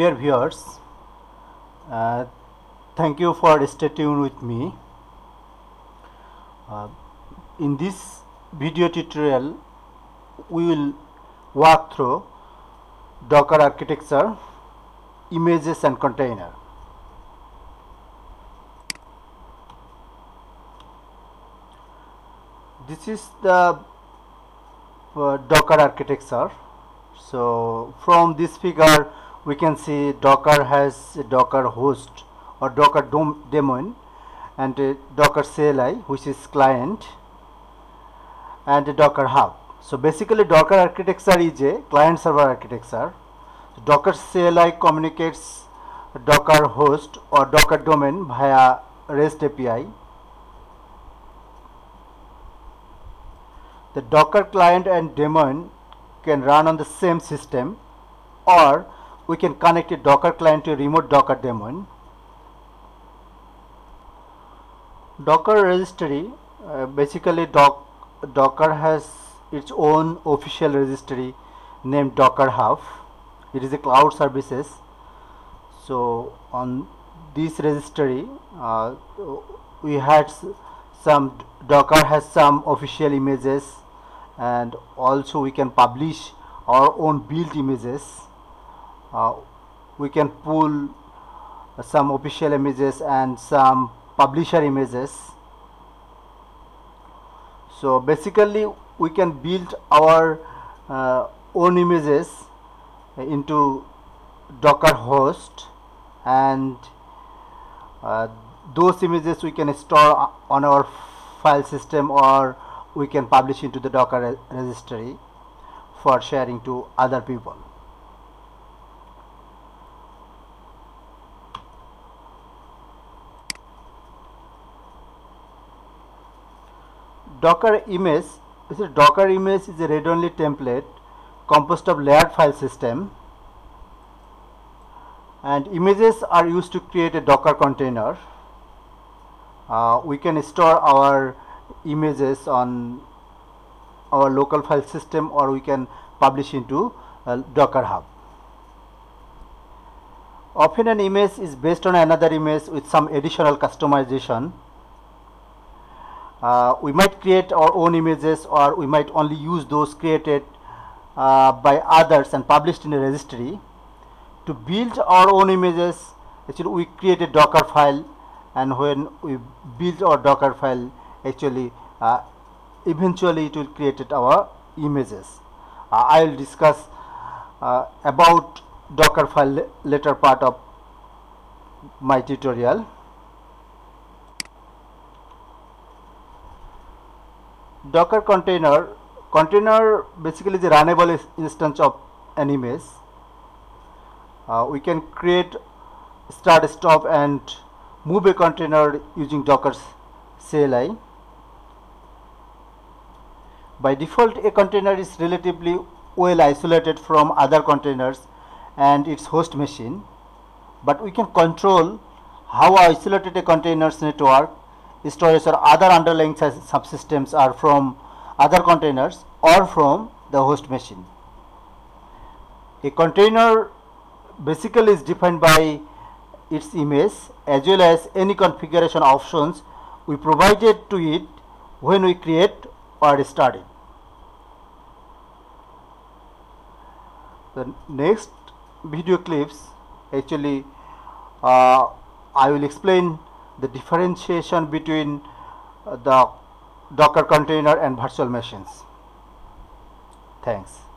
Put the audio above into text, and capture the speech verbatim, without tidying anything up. Dear viewers, uh, thank you for stay tuned with me. Uh, in this video tutorial, we will walk through Docker architecture, images and container. This is the uh, Docker architecture. So from this figure we can see Docker has a Docker host or Docker dom daemon and a Docker C L I, which is client, and a Docker Hub. So basically Docker architecture is a client server architecture. So Docker C L I communicates Docker host or Docker domain via REST A P I. The Docker client and daemon can run on the same system, or we can connect a Docker client to a remote Docker daemon. Docker registry, uh, basically doc, Docker has its own official registry named Docker Hub. It is a cloud services. So on this registry, uh, we had some Docker has some official images, and also we can publish our own built images. Uh, we can pull some official images and some publisher images. So basically we can build our uh, own images into Docker host, and uh, those images we can store on our file system, or we can publish into the Docker registry for sharing to other people. Docker image is a Docker image is a read-only template composed of layered file system, and images are used to create a Docker container. Uh, we can store our images on our local file system, or we can publish into uh, Docker Hub. Often an image is based on another image with some additional customization. Uh, we might create our own images, or we might only use those created uh, by others and published in a registry. To build our own images, actually we create a Docker file, and when we build our Docker file, actually uh, eventually it will create our images. Uh, I will discuss uh, about Docker file later part of my tutorial. Docker container container basically is a runnable instance of an image. Uh, we can create, start, stop and move a container using Docker C L I. By default, a container is relatively well isolated from other containers and its host machine, but we can control how isolated a container's network, storage or other underlying subsystems are from other containers or from the host machine. A container basically is defined by its image as well as any configuration options we provided to it when we create or start it. The next video clips, actually uh, I will explain the differentiation between uh, the Docker container and virtual machines. Thanks.